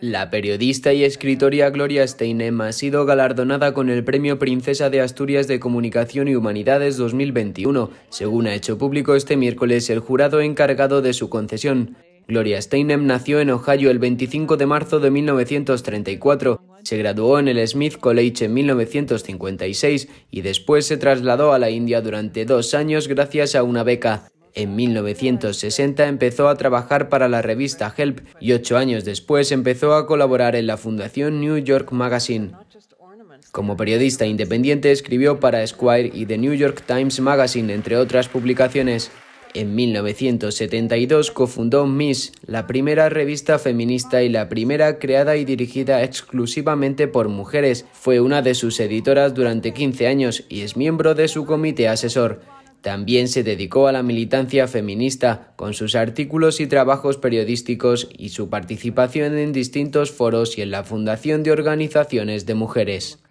La periodista y escritora Gloria Steinem ha sido galardonada con el Premio Princesa de Asturias de Comunicación y Humanidades 2021, según ha hecho público este miércoles el jurado encargado de su concesión. Gloria Steinem nació en Ohio el 25 de marzo de 1934, se graduó en el Smith College en 1956 y después se trasladó a la India durante 2 años gracias a una beca. En 1960 empezó a trabajar para la revista Help y 8 años después empezó a colaborar en la fundación New York Magazine. Como periodista independiente escribió para Esquire y The New York Times Magazine, entre otras publicaciones. En 1972 cofundó Ms, la primera revista feminista y la primera creada y dirigida exclusivamente por mujeres. Fue una de sus editoras durante 15 años y es miembro de su comité asesor. También se dedicó a la militancia feminista, con sus artículos y trabajos periodísticos y su participación en distintos foros y en la fundación de organizaciones de mujeres.